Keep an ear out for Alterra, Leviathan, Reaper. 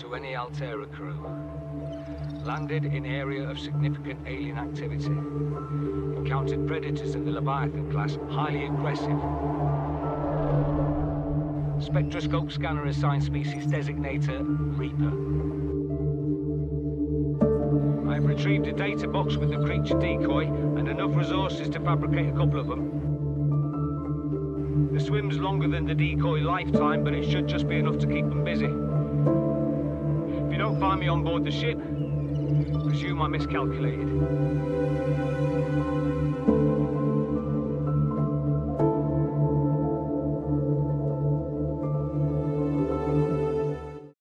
to any Alterra crew. Landed in area of significant alien activity. Encountered predators in the Leviathan class, highly aggressive. Spectroscope scanner assigned species designator, Reaper. I've retrieved a data box with the creature decoy and enough resources to fabricate a couple of them. The swim's longer than the decoy lifetime, but it should just be enough to keep them busy. If you don't find me on board the ship, presume I miscalculated.